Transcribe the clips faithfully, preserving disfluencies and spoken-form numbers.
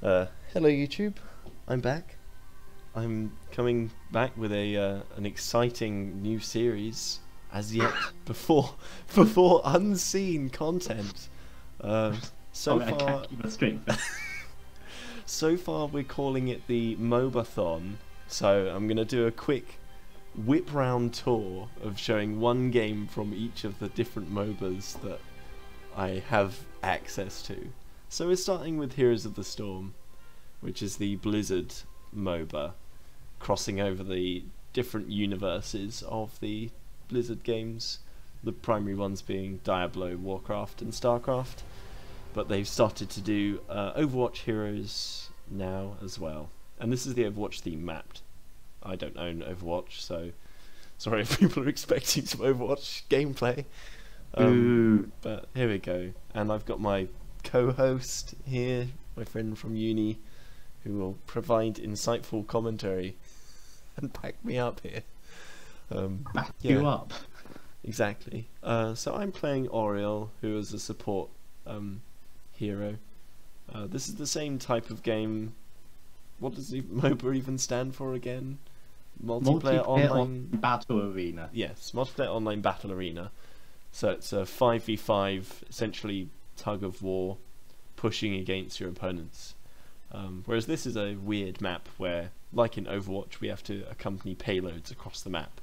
Uh, hello YouTube, I'm back. I'm coming back with a uh, an exciting new series, as yet before before unseen content. Uh, so oh, far, so far we're calling it the MOBAthon. So I'm gonna do a quick whip round tour of showing one game from each of the different MOBAs that I have access to. So we're starting with Heroes of the Storm, which is the Blizzard MOBA, crossing over the different universes of the Blizzard games, the primary ones being Diablo, Warcraft and Starcraft, but they've started to do uh, Overwatch Heroes now as well. And this is the Overwatch theme mapped. I don't own Overwatch, so sorry if people are expecting some Overwatch gameplay. Um, but here we go, and I've got my co-host here, my friend from uni, who will provide insightful commentary and back me up here. Um, back yeah, you up. Exactly. Uh, so I'm playing Auriel, who is a support um, hero. Uh, this is the same type of game. What does MOBA even stand for again? Multiplayer, multiplayer online... online battle arena. Yes, multiplayer online battle arena. So it's a five v five, essentially tug of war, pushing against your opponents. Um, whereas this is a weird map where, like in Overwatch, we have to accompany payloads across the map.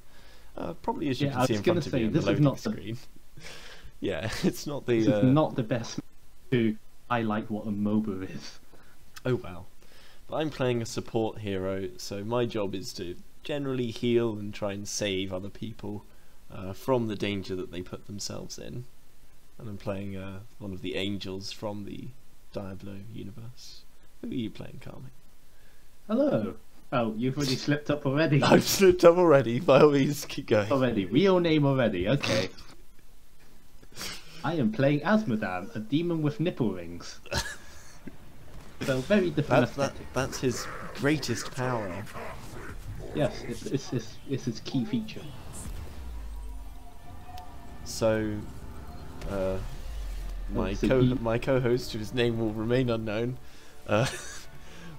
Uh, probably as you yeah, can I see in front say, of you on the loading screen. The... yeah, it's not the... This uh... is not the best to highlight what a MOBA is. Oh well. But I'm playing a support hero, so my job is to generally heal and try and save other people uh, from the danger that they put themselves in. And I'm playing uh, one of the angels from the Diablo universe. Who are you playing, Carmen? Hello. Oh, you've already slipped up already. I've slipped up already. By all means, keep going. Already. Real name already. Okay. I am playing Azmodan, a demon with nipple rings. So very different. That, that, that's his greatest power. Yes, it's, it's, it's, it's his key feature. So, uh, my so co he... my co-host, whose name will remain unknown, uh,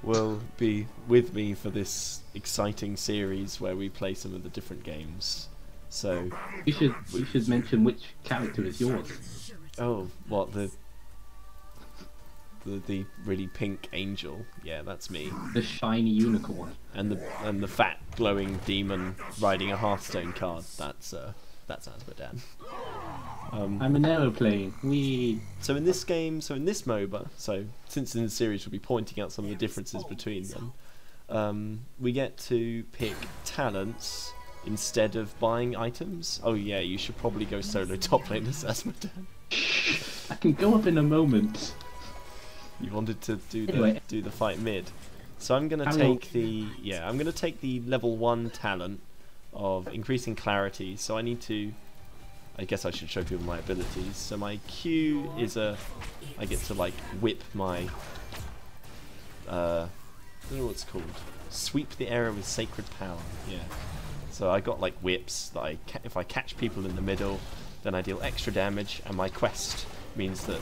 will be with me for this exciting series where we play some of the different games. So you should we should mention which character is yours. Oh, what the. The, the really pink angel, yeah, that's me. The shiny unicorn. And the and the fat glowing demon riding a Hearthstone card. That's uh, that's Azmodan. Um, I'm an aeroplane. We. So in this game, so in this MOBA, so since in the series we'll be pointing out some of the differences between them. Um, we get to pick talents instead of buying items. Oh yeah, you should probably go solo top lane as Azmodan. I can go up in a moment. You wanted to do the anyway. do the fight mid, so I'm gonna I'm take the yeah I'm gonna take the level one talent of increasing clarity. So I need to, I guess I should show people my abilities. So my Q is a, I get to like whip my, uh, I don't know what it's called, sweep the area with sacred power. Yeah, so I got like whips that I ca if I catch people in the middle, then I deal extra damage, and my quest means that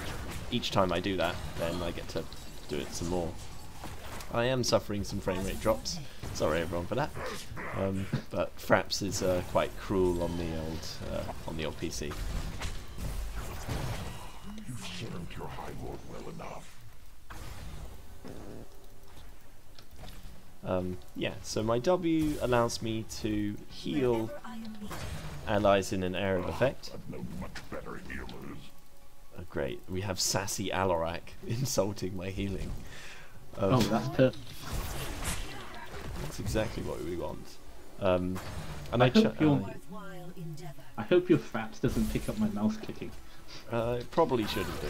each time I do that, then I get to do it some more. I am suffering some frame rate drops. Sorry everyone for that. Um, but Fraps is uh, quite cruel on the old uh, on the old P C. You've served your High Lord well enough. Um, yeah. So my W allows me to heal allies in an area of effect. I've known much better healers. Oh, great, we have sassy Alarak insulting my healing. Um, oh, that's perfect. That's exactly what we want. Um, and I, I, hope your, uh, I hope your Fraps doesn't pick up my mouse clicking. Uh, it probably shouldn't do.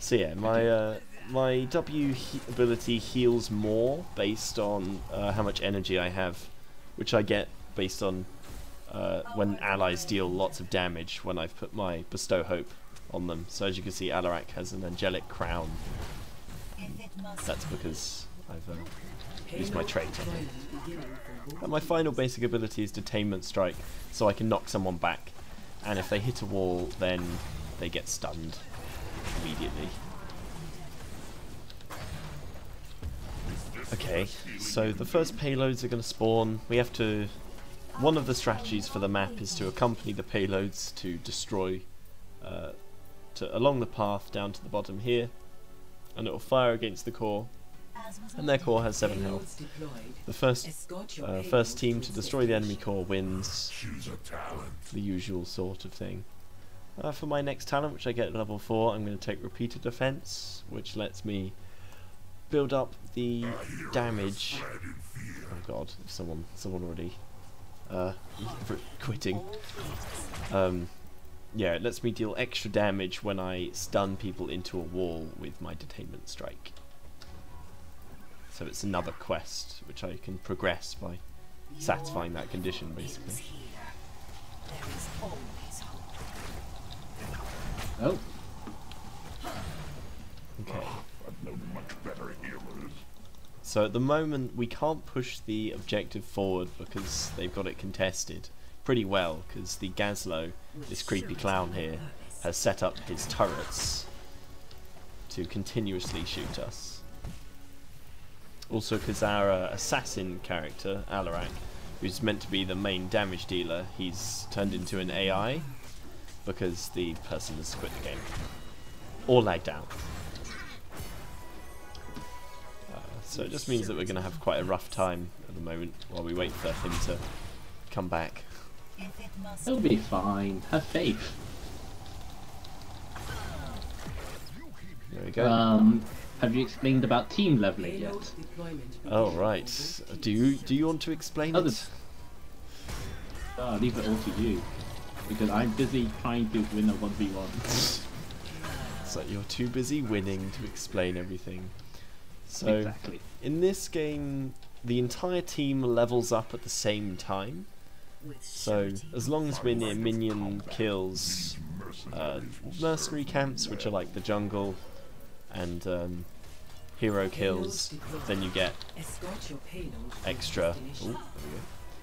So yeah, my uh, my W he ability heals more based on uh, how much energy I have, which I get based on uh, when allies deal lots of damage when I've put my Bestow Hope on them. So as you can see, Alarak has an angelic crown. That's because I've uh, used my trait on him. And my final basic ability is Detainment Strike, so I can knock someone back, and if they hit a wall then they get stunned immediately. Okay, so the first payloads are going to spawn. We have to... One of the strategies for the map is to accompany the payloads to destroy uh, to along the path down to the bottom here, and it will fire against the core, and their core has seven health. The first uh, first team to destroy the enemy core wins, the usual sort of thing. Uh, for my next talent, which I get at level four, I'm going to take Repeated Offense, which lets me build up the damage. Oh god, someone, someone already... Uh, quitting. Um, yeah, it lets me deal extra damage when I stun people into a wall with my Detainment Strike. So it's another quest which I can progress by satisfying that condition, basically. Oh. Okay. So at the moment we can't push the objective forward because they've got it contested pretty well, because the Gaslow, this creepy clown here, has set up his turrets to continuously shoot us. Also because our uh, assassin character, Alarak, who's meant to be the main damage dealer, he's turned into an A I because the person has quit the game. Or lagged out. So it just means that we're going to have quite a rough time at the moment while we wait for him to come back. He'll be fine. Have faith. There we go. Um, have you explained about team leveling yet? Oh right. Do you do you want to explain oh, it? I'll leave it all to you because I'm busy trying to win a one v one. It's like you're too busy winning to explain everything. So, exactly. In this game, the entire team levels up at the same time. So, as long as we're near minion kills, uh, mercenary camps, which are like the jungle, and um, hero kills, then you get extra. Ooh, there we go.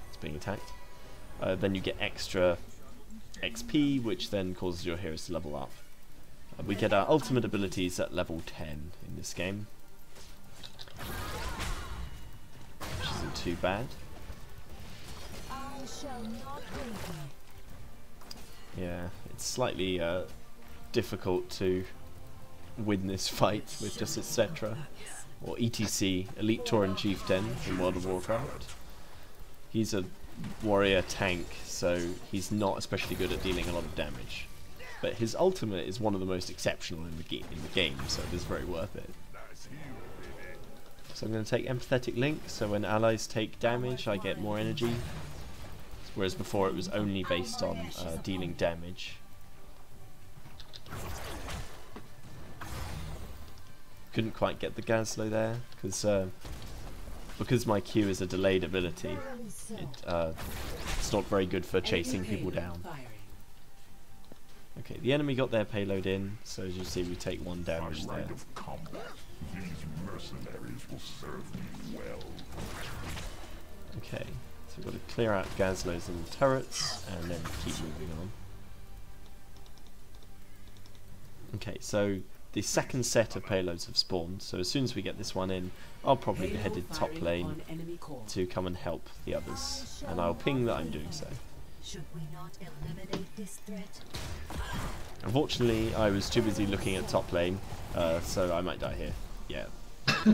It's being attacked. Uh, then you get extra X P, which then causes your heroes to level up. Uh, we get our ultimate abilities at level ten in this game. Which isn't too bad. Yeah, it's slightly uh, difficult to win this fight with just et cetera or E T C, Elite Tauren Chief ten in World of Warcraft. He's a warrior tank, so he's not especially good at dealing a lot of damage. But his ultimate is one of the most exceptional in the, ge in the game, so it is very worth it. So I'm going to take Empathetic Link, so when allies take damage I get more energy, whereas before it was only based on uh, dealing damage. Couldn't quite get the Gaslow there, because uh, because my Q is a delayed ability, it, uh, it's not very good for chasing people down. Okay, the enemy got their payload in, so as you see we take one damage there. Mercenaries will serve me well. Okay, so we've got to clear out Gaslows and the turrets and then keep moving on. Okay, so the second set of payloads have spawned, so as soon as we get this one in, I'll probably be headed top lane to come and help the others, and I'll ping that I'm doing so. Should we not eliminate this threat? Unfortunately, I was too busy looking at top lane, uh, so I might die here. Yeah. I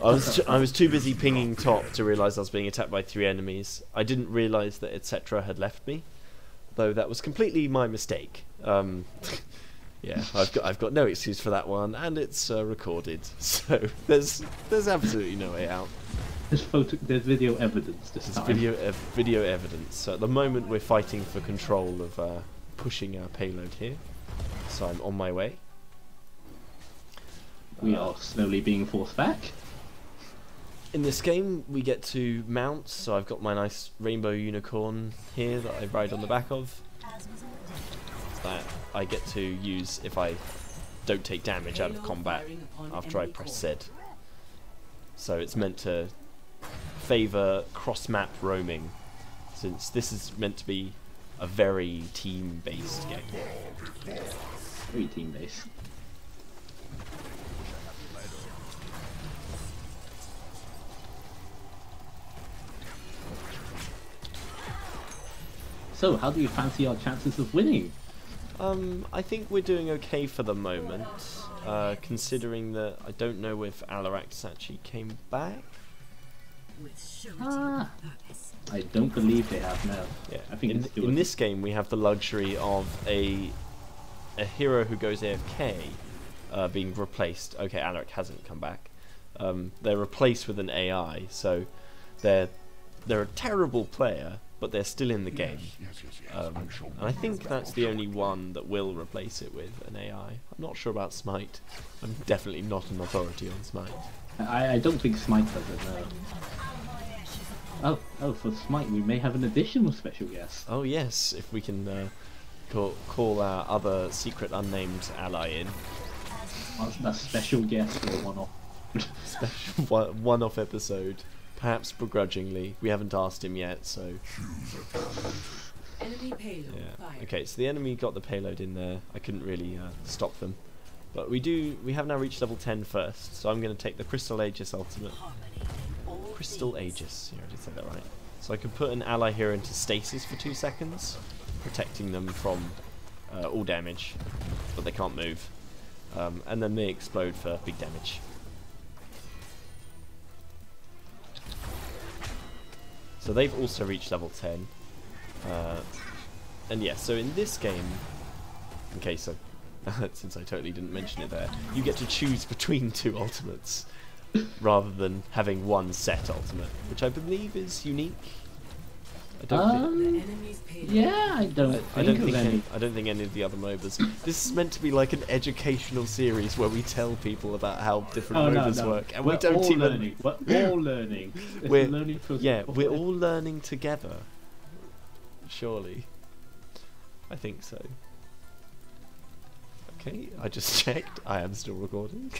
was I was too busy pinging top to realise I was being attacked by three enemies. I didn't realise that et cetera had left me, though that was completely my mistake. Um, yeah, I've got I've got no excuse for that one, and it's uh, recorded, so there's there's absolutely no way out. There's photo, there's video evidence. This there's time. video ev video evidence. So at the moment we're fighting for control of uh, pushing our payload here. So I'm on my way. We are slowly being forced back. In this game, we get to mount, so I've got my nice rainbow unicorn here that I ride on the back of. That I get to use if I don't take damage out of combat after I press Z. So it's meant to favour cross-map roaming, since this is meant to be a very team-based game. Very team-based. So, how do you fancy our chances of winning? Um, I think we're doing okay for the moment, uh, considering that I don't know if Alarak actually came back. Ah, I don't believe they have now. Yeah, I think in, in this game we have the luxury of a a hero who goes A F K uh, being replaced. Okay, Alarak hasn't come back. Um, they're replaced with an A I, so they're they're a terrible player, but they're still in the game. Um, and I think that's the only one that will replace it with an A I. I'm not sure about Smite. I'm definitely not an authority on Smite. I, I don't think Smite does it, no. Oh, oh, for Smite we may have an additional special guest. Oh yes, if we can uh, call, call our other secret unnamed ally in. That's a special guest for a one-off. Special one-off episode. Perhaps begrudgingly. We haven't asked him yet, so... Enemy payload, yeah. Okay, so the enemy got the payload in there. I couldn't really uh, stop them. But we do... We have now reached level ten first, so I'm going to take the Crystal Aegis ultimate. Crystal Aegis. Yeah, I did say that right. So I can put an ally here into stasis for two seconds, protecting them from uh, all damage, but they can't move. Um, and then they explode for big damage. So they've also reached level ten. Uh, and yeah, so in this game... Okay, so... since I totally didn't mention it there, you get to choose between two ultimates, rather than having one set ultimate, which I believe is unique. I don't um, think... Yeah, I don't I, think, I don't, think any, I don't think any of the other MOBAs... This is meant to be like an educational series where we tell people about how different oh, MOBAs no, no. work, and we're we don't all even... Learning. We're all learning. We're, learning yeah, we're all learning together. Surely. I think so. Okay, I just checked. I am still recording.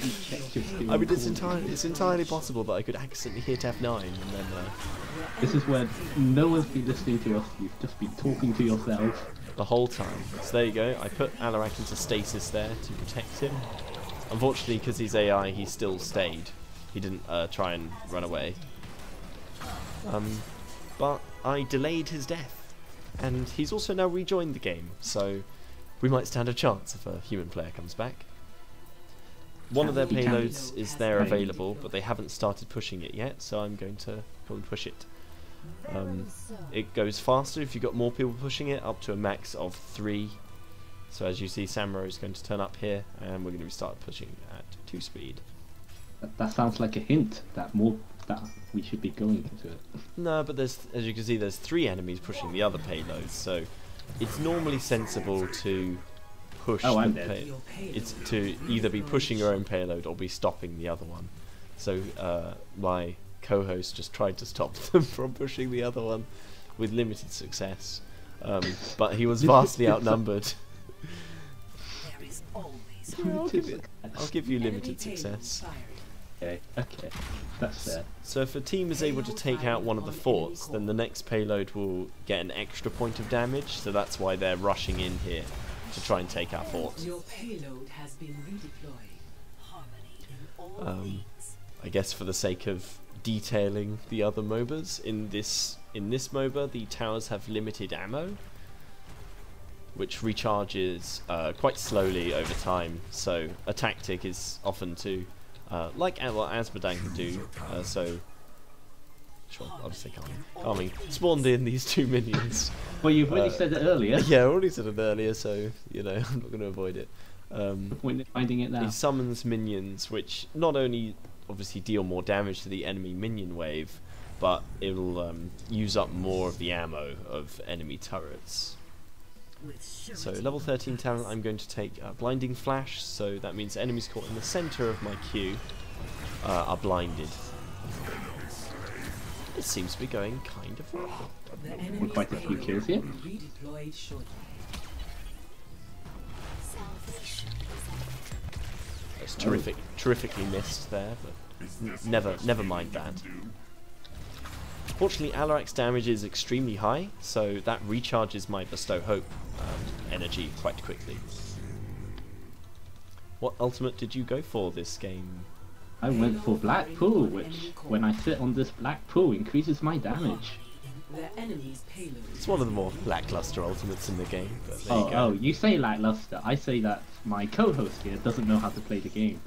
I mean, it's entirely, it's entirely possible that I could accidentally hit F nine and then... Uh, this is where no one's been listening to us, you've just been talking to yourself. The whole time. So there you go, I put Alarak into stasis there to protect him. Unfortunately, because he's A I, he still stayed. He didn't uh, try and run away. Um, but I delayed his death, and he's also now rejoined the game, so we might stand a chance if a human player comes back. One of their payloads is there available, but they haven't started pushing it yet, so I'm going to go and push it. Um, it goes faster if you've got more people pushing it, up to a max of three. So as you see, Samuro is going to turn up here, and we're going to start pushing at two speed. That, that sounds like a hint that more that we should be going to it. No, but there's, as you can see, there's three enemies pushing the other payloads, so it's normally sensible to... Push oh, I'm dead. It's to either be pushing your own payload or be stopping the other one. So uh, my co-host just tried to stop them from pushing the other one with limited success, um, but he was vastly outnumbered. There is always yeah, I'll, give it, I'll give you limited success. Okay, okay, that's fair. So if a team is able to take out one of the forts, then the next payload will get an extra point of damage, so that's why they're rushing in here. To try and take our fort. Your payload has been redeployed. Um, I guess for the sake of detailing the other MOBAs, in this in this MOBA the towers have limited ammo, which recharges uh, quite slowly over time. So a tactic is often to, uh, like what Azmodan can do. Uh, so. Sure, I'll just say calming. Calming. Spawned in these two minions. Well, you've already uh, said it earlier. Yeah, I already said it earlier, so, you know, I'm not going to avoid it. Um, the point of finding it now. He summons minions, which not only obviously deal more damage to the enemy minion wave, but it'll um, use up more of the ammo of enemy turrets. So, level thirteen talent, I'm going to take uh, Blinding Flash, so that means enemies caught in the centre of my queue uh, are blinded. It seems to be going kind of well. We're quite a few kills here. It's terrific, oh. terrifically missed there, but never, never mind that. Fortunately, Alarak's damage is extremely high, so that recharges my Bestow Hope um, energy quite quickly. What ultimate did you go for this game? I went for Blackpool, which, when I sit on this Blackpool, increases my damage. Their enemy's payload. It's one of the more lackluster ultimates in the game. But there oh, you go. oh, you say lackluster. I say that my co-host here doesn't know how to play the game.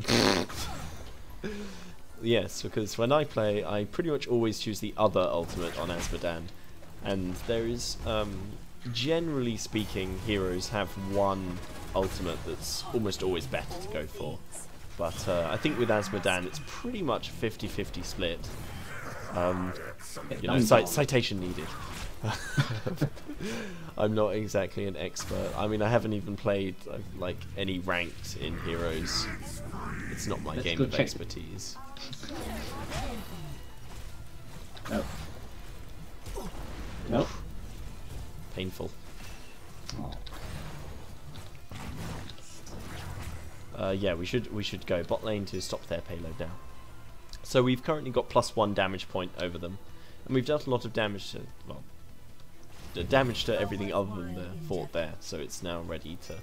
Yes, because when I play, I pretty much always choose the other ultimate on Azmodan, and there is, um, generally speaking, heroes have one ultimate that's almost always better to go for. But uh, I think with Azmodan, it's pretty much a fifty fifty split. Um, you know, c citation needed. I'm not exactly an expert. I mean, I haven't even played uh, like any ranked in Heroes. It's not my Let's game of expertise. Oh. Nope. Painful. Oh. Uh, yeah, we should we should go bot lane to stop their payload now. So we've currently got plus one damage point over them, and we've dealt a lot of damage to well, damage to everything other than the fort there. So it's now ready to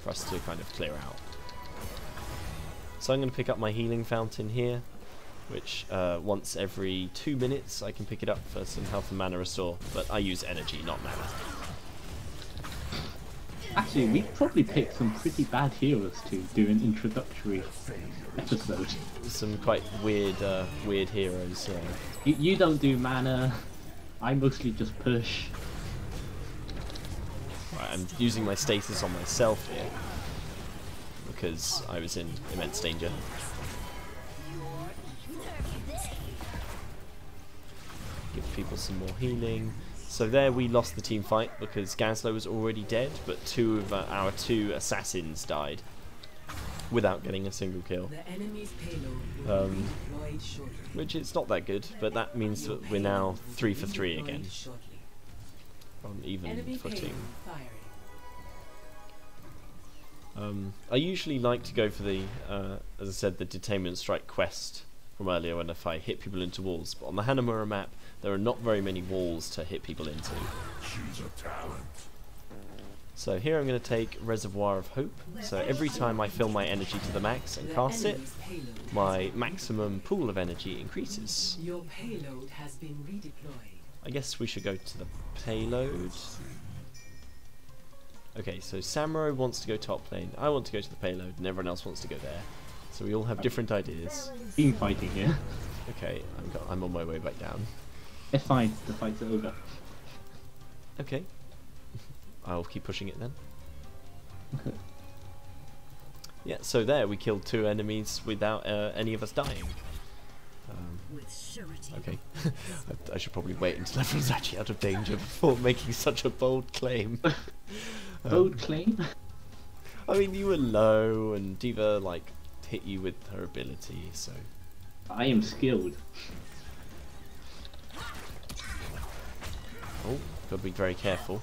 for us to kind of clear out. So I'm going to pick up my healing fountain here, which uh, once every two minutes I can pick it up for some health and mana restore. But I use energy, not mana. Actually, we probably picked some pretty bad heroes to do an introductory episode. Some quite weird, uh, weird heroes. Yeah. You, you don't do mana. I mostly just push. Right, I'm using my stasis on myself here because I was in immense danger. Give people some more healing. So there we lost the team fight because Gaslow was already dead, but two of uh, our two assassins died without getting a single kill. Um, which it's not that good, but that means that we're now three for three again on even footing. Um, I usually like to go for the, uh, as I said, the Detainment Strike quest from earlier when if I hit people into walls, but on the Hanamura map there are not very many walls to hit people into. She's a talent. So here I'm going to take Reservoir of Hope, so every time I fill my energy to the max and cast it, my maximum pool of energy increases. Your payload has been redeployed. I guess we should go to the payload. Okay, so Samuro wants to go top lane, I want to go to the payload, and everyone else wants to go there. So we all have different ideas. Team fighting here. Okay, I'm, got, I'm on my way back down. It's fine, the fight's over. Okay. I'll keep pushing it then. Yeah, so there, we killed two enemies without uh, any of us dying. Um, okay, I, I should probably wait until everyone's actually out of danger before making such a bold claim. um, bold claim? I mean, you were low, and D.Va, like, hit you with her ability, so I am skilled. Oh, gotta be very careful.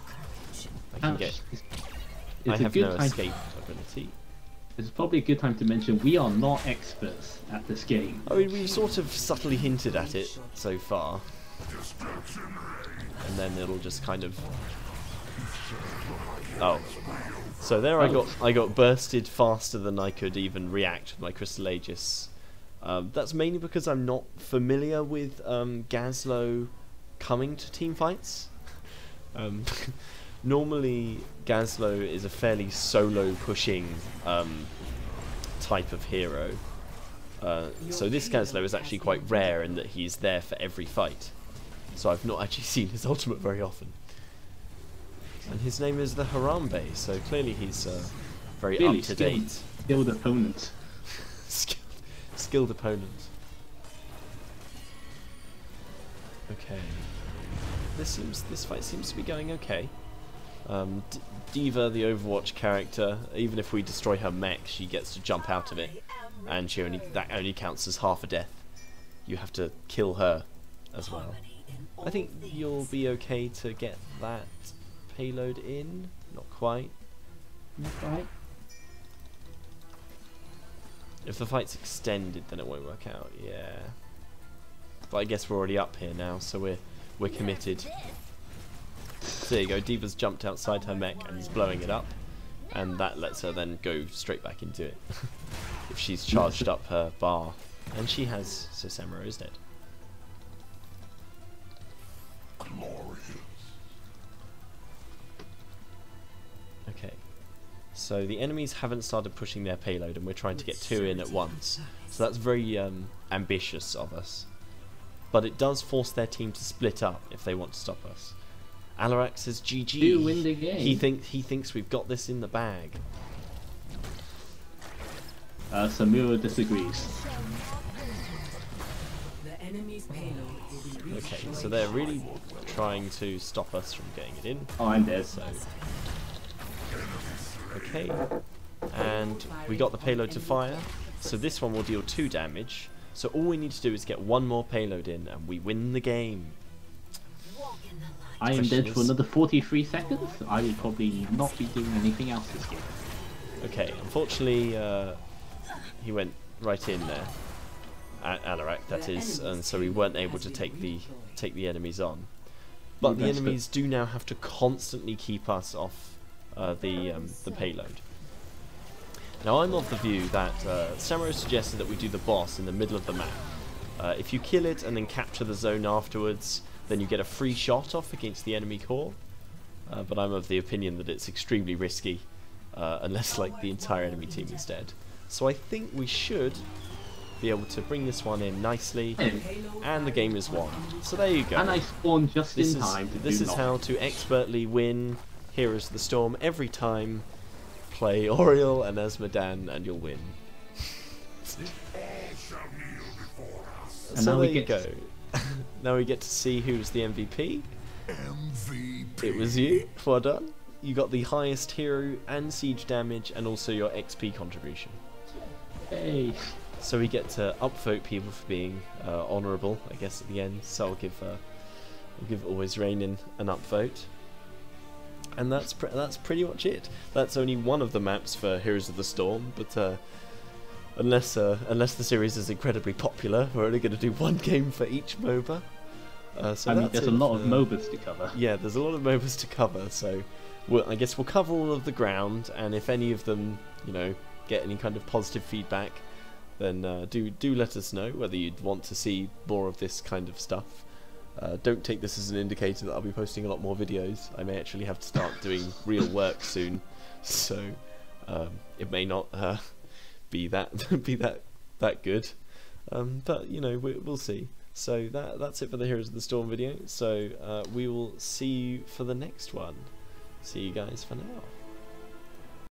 I can Ouch. get. It's I have no time escape to... ability. It's probably a good time to mention we are not experts at this game. I mean, we've sort of subtly hinted at it so far, and then it'll just kind of. Oh. So there oh. I got I got bursted faster than I could even react with my Crystal Aegis. Um, that's mainly because I'm not familiar with um, Gaslow coming to teamfights. Um, normally Gaslow is a fairly solo pushing um, type of hero. Uh, so this Gaslow is actually quite rare in that he's there for every fight. So I've not actually seen his ultimate very often. And his name is the Harambe, so clearly he's uh, very really up to date. Skilled, skilled opponent. skilled, skilled opponent. Okay. This seems this fight seems to be going okay. Um, D.Va, the Overwatch character, even if we destroy her mech, she gets to jump out of it, and she only that only counts as half a death. You have to kill her as well. I think you'll be okay to get that. Payload in? Not quite. Not quite. If the fight's extended, then it won't work out. Yeah. But I guess we're already up here now, so we're we're committed. So there you go. D.Va's jumped outside her mech and is blowing it up, and that lets her then go straight back into it if she's charged up her bar, and she has. So Samuro is dead. Glorious. So the enemies haven't started pushing their payload and we're trying to get two in at once. So that's very um, ambitious of us. But it does force their team to split up if they want to stop us. Alarak says G G. You win the game. He, think, he thinks we've got this in the bag. Uh, Samuro disagrees. The enemy's payload. Okay, so they're really trying to stop us from getting it in. Oh, I'm dead. So. Okay, and we got the payload to fire, so this one will deal two damage. So all we need to do is get one more payload in and we win the game. I am dead for another forty-three seconds. I will probably not be doing anything else this game. Okay, unfortunately uh, he went right in there. At Alarak, that is, and so we weren't able to take the take the enemies on. But the enemies do now have to constantly keep us off uh, the um, the payload. Now I'm of the view that uh, Samuro suggested that we do the boss in the middle of the map. Uh, if you kill it and then capture the zone afterwards, then you get a free shot off against the enemy core. Uh, but I'm of the opinion that it's extremely risky, uh, unless like the entire enemy team is dead. So I think we should be able to bring this one in nicely, and the game is won. So there you go. And I spawned just in time. This is how to expertly win Heroes of the Storm every time. Play Auriel and Azmodan and you'll win. So there you go. Now we get to see who's the M V P. M V P. It was you. Well done. You got the highest hero and siege damage and also your X P contribution. Hey. So we get to upvote people for being uh, honourable, I guess, at the end. So I'll give, uh, I'll give Always Reignin an upvote, and that's pre that's pretty much it. That's only one of the maps for Heroes of the Storm, but uh, unless uh, unless the series is incredibly popular, we're only going to do one game for each MOBA. Uh, so I mean, there's it. a lot of MOBAs to cover. Yeah, there's a lot of MOBAs to cover. So we'll, I guess we'll cover all of the ground, and if any of them, you know, get any kind of positive feedback, then uh, do do let us know whether you'd want to see more of this kind of stuff. Uh, don't take this as an indicator that I'll be posting a lot more videos. I may actually have to start doing real work soon, so um, it may not uh, be that be that that good. Um, but you know, we, we'll see. So that that's it for the Heroes of the Storm video. So uh, we will see you for the next one. See you guys for now.